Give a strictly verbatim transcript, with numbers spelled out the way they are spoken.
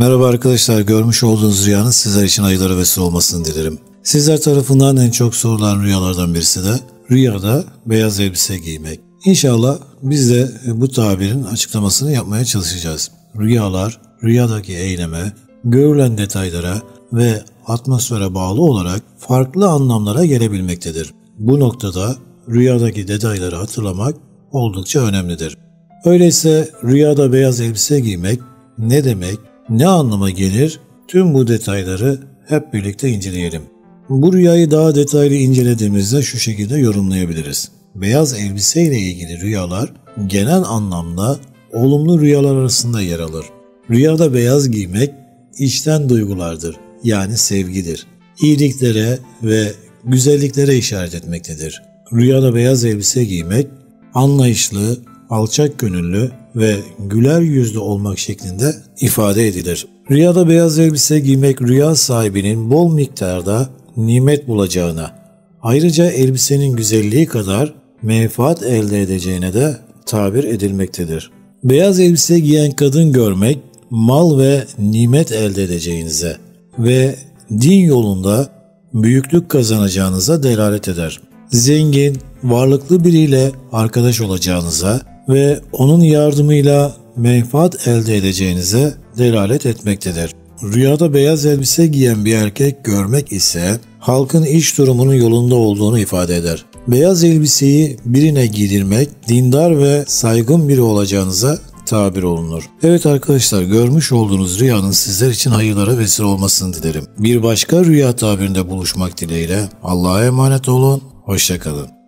Merhaba arkadaşlar, görmüş olduğunuz rüyanın sizler için hayırlara vesile olmasını dilerim. Sizler tarafından en çok sorulan rüyalardan birisi de rüyada beyaz elbise giymek. İnşallah biz de bu tabirin açıklamasını yapmaya çalışacağız. Rüyalar, rüyadaki eyleme, görülen detaylara ve atmosfere bağlı olarak farklı anlamlara gelebilmektedir. Bu noktada rüyadaki detayları hatırlamak oldukça önemlidir. Öyleyse rüyada beyaz elbise giymek ne demek, ne anlama gelir? Tüm bu detayları hep birlikte inceleyelim. Bu rüyayı daha detaylı incelediğimizde şu şekilde yorumlayabiliriz. Beyaz elbise ile ilgili rüyalar genel anlamda olumlu rüyalar arasında yer alır. Rüyada beyaz giymek içten duygulardır, yani sevgidir. İyiliklere ve güzelliklere işaret etmektedir. Rüyada beyaz elbise giymek anlayışlı, alçak gönüllü ve güler yüzlü olmak şeklinde ifade edilir. Rüyada beyaz elbise giymek rüya sahibinin bol miktarda nimet bulacağına, ayrıca elbisenin güzelliği kadar menfaat elde edeceğine de tabir edilmektedir. Beyaz elbise giyen kadın görmek, mal ve nimet elde edeceğinize ve din yolunda büyüklük kazanacağınıza delalet eder. Zengin, varlıklı biriyle arkadaş olacağınıza ve onun yardımıyla menfaat elde edeceğinize delalet etmektedir. Rüyada beyaz elbise giyen bir erkek görmek ise halkın iş durumunun yolunda olduğunu ifade eder. Beyaz elbiseyi birine giydirmek, dindar ve saygın biri olacağınıza tabir olunur. Evet arkadaşlar, görmüş olduğunuz rüyanın sizler için hayırlara vesile olmasını dilerim. Bir başka rüya tabirinde buluşmak dileğiyle Allah'a emanet olun, hoşça kalın.